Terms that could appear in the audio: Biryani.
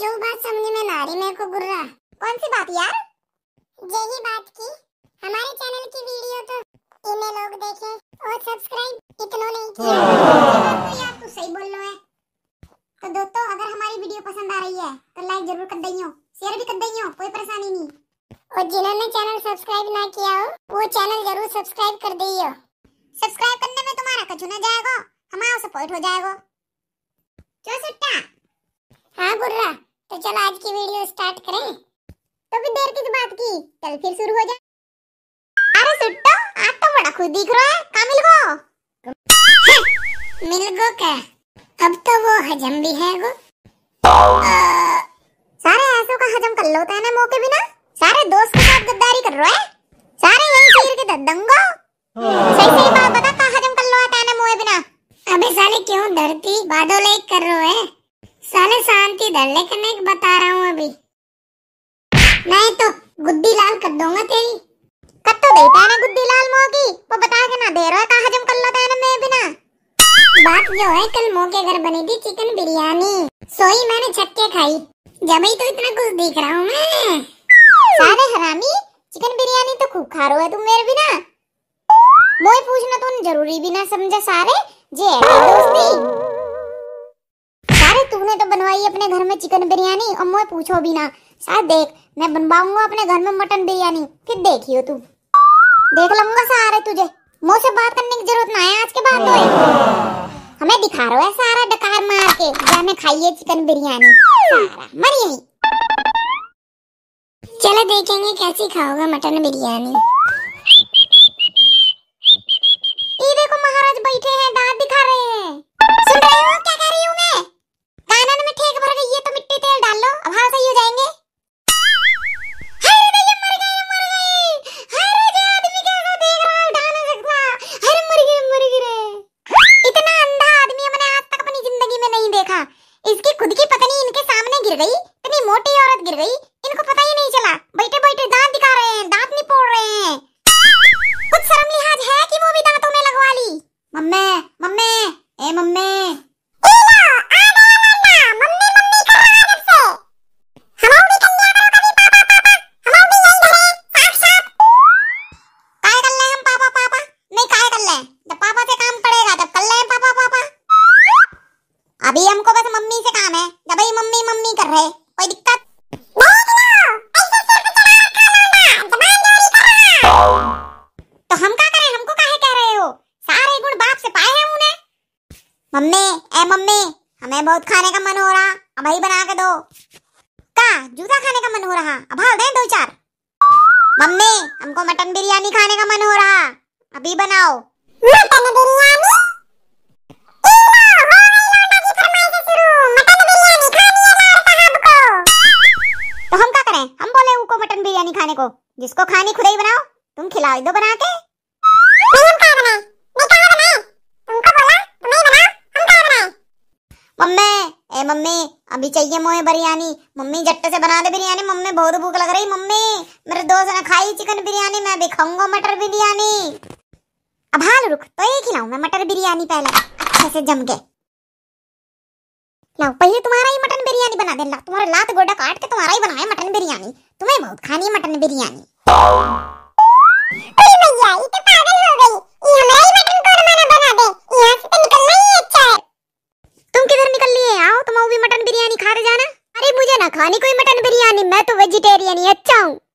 जो बात समझ में ना आ रही मेरे को गुर्रा। कौन सी बात यार? यही बात की हमारे चैनल की वीडियो तो इन्हें लोग देखें और सब्सक्राइब इतना नहीं किया। तो यार तू सही बोल रहा है। तो दोस्तों अगर हमारी वीडियो पसंद आ रही है तो लाइक जरूर कर दइयो, शेयर भी कर दइयो, कोई परेशानी नहीं। और जिन्होंने चैनल सब्सक्राइब ना किया हो वो चैनल जरूर सब्सक्राइब कर दइयो। सब्सक्राइब करने में तुम्हारा कछु ना जाएगा, हमारा सपोर्ट हो जाएगा। जो सुट्टा हाँ गुर्रा, तो चल आज की वीडियो स्टार्ट करें। तो भी देर किस बात की, चल फिर शुरू हो जा। अरे सुट्टो आज तो बड़ा खुश दिख रहा है, का मिल गो? मिल गो क्या? अब तो वो हजम भी है गो। सारे ऐसों का हजम कर लोता है ना मौके बिना। सारे दोस्त के साथ गद्दारी कर रहा है, सारे यही चीर के दंगो। सही सही बात बता, का हजम कर लोता है ना मोए बिना? अबे साले क्यों डरती बादो लाइक कर रहे है? साले शांति धर ले करने के बता रहा हूँ, अभी नहीं तो गुद्दी लाल कर दूंगा तेरी। कब तो देता है ना गुद्दी लाल मोगी, वो बता के ना दे रहा है, कहाँ हजम कर लेता है ना मैं बिना। बात जो है कल मो के घर बनी थी चिकन बिरयानी, सोई मैंने छक्के खाई, जबी तो इतना कुछ दिख रहा हूँ मैं। सारे हरामी चिकन बिरयानी तो खूब खा रहे हो तुम मेरे बिना। मोए पूछना तो जरूरी भी ना समझा, सारे जे दोस्ती। सारे तूने तो बनवाई अपने घर में चिकन बिरयानी और मुझे पूछो भी ना। शायद देख मैं बनवाऊंगा अपने घर में मटन बिरयानी, फिर देखियो तू, देख लूंगा सारे तुझे। मुझ से बात करने की जरूरत ना है आज के बाद, तो हमें दिखा रहा है सारा डकार मार के, जाने खाइए चिकन बिरयानी सारा मर यही। चलो देखेंगे कैसी खाओगा मटन बिरयानी। देखो महाराज बैठे हैं, दांत दिखा रहे हैं। सुन रहे हो क्या कह रही हूँ मैं? गाना में ठेक भर गई है तो मिट्टी तेल डाल लो, अब हाल सही हो जाएंगे। अरे ये मर गए, मर गए। अरे ये आदमी कैसा देख रहा है, उठा नहीं सकता। अरे मर गई रे। इतना अंधा आदमी मैंने आज तक अपनी जिंदगी में नहीं देखा। इसकी खुद की पत्नी इनके सामने गिर गई, इतनी मोटी औरत गिर गई, इनको पता ही नहीं चला। बैठे बैठे दांत दिखा रहे हैं, दांत निपोड़ रहे हैं। कुछ शर्म लिहाज है कि वो भी दांतों में लगवा ली। मम्मी मम्मी ए मम्मी मम्मी हमें बहुत खाने का मन हो रहा, अब ही बना के दो। का जूता खाने का मन हो रहा, अब हाल दें दो चार। मम्मी हमको मटन बिरयानी खाने का मन हो रहा, अभी बनाओ मटन बिरयानी। तो हम क्या करें, हम बोले उनको मटन बिरयानी खाने को, जिसको खानी खुद ही बनाओ, तुम खिला दो बना के। मम्मी ए मम्मी अभी चाहिए मोए बिरयानी, मम्मी झट्ट से बना दे बिरयानी, मम्मी बहुत भूख लग रही। मम्मी मेरे दोस्त ने खाई चिकन बिरयानी, मैं भी खाऊंगा मटर बिरयानी। अब हाल रुक, तो ये खिलाऊं मैं मटर बिरयानी पहले अच्छे से जम के। लाओ पहले तुम्हारा ही मटन बिरयानी बना दे, तुम्हारा लात गोडा काट के तुम्हारा ही बनाए मटन बिरयानी। तुम्हें बहुत खानी है मटन बिरयानी। अरे भैया ये तो पागल हो गई, ये हमारा ही मटन कोरमा बना दे, यहां से तो निकलना ही अच्छा है। तुम किधर निकल लिए, आओ तुम भी मटन बिरयानी खा रहे जाना। अरे मुझे ना खानी कोई मटन बिरयानी, मैं तो वेजिटेरियन ही अच्छा हूँ।